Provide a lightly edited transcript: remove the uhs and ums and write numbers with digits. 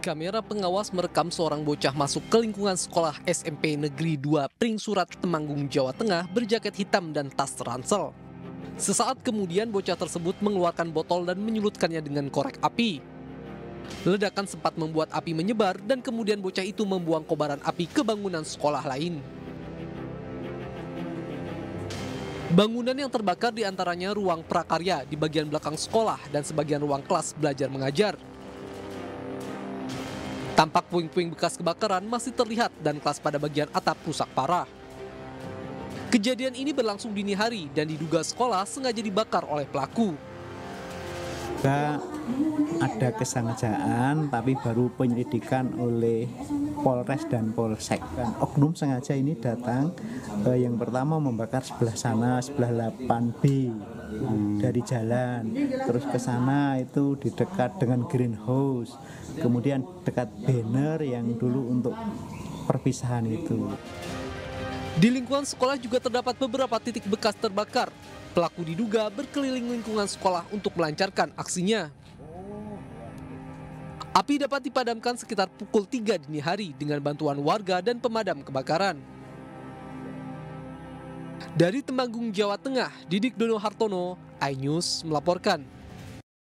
Kamera pengawas merekam seorang bocah masuk ke lingkungan sekolah SMP Negeri 2 Pringsurat, Temanggung, Jawa Tengah berjaket hitam dan tas ransel. Sesaat kemudian bocah tersebut mengeluarkan botol dan menyulutkannya dengan korek api. Ledakan sempat membuat api menyebar dan kemudian bocah itu membuang kobaran api ke bangunan sekolah lain. Bangunan yang terbakar diantaranya ruang prakarya di bagian belakang sekolah dan sebagian ruang kelas belajar mengajar. Tampak puing-puing bekas kebakaran masih terlihat dan kelas pada bagian atap rusak parah. Kejadian ini berlangsung dini hari dan diduga sekolah sengaja dibakar oleh pelaku. Ada kesengajaan, tapi baru penyelidikan oleh Polres dan Polsek. Oknum sengaja ini datang, yang pertama membakar sebelah sana, sebelah 8B dari jalan, terus ke sana itu di dekat dengan greenhouse, kemudian dekat banner yang dulu untuk perpisahan itu. Di lingkungan sekolah juga terdapat beberapa titik bekas terbakar. Pelaku diduga berkeliling lingkungan sekolah untuk melancarkan aksinya. Api dapat dipadamkan sekitar pukul 3 dini hari dengan bantuan warga dan pemadam kebakaran. Dari Temanggung, Jawa Tengah, Didik Dono Hartono, iNews melaporkan.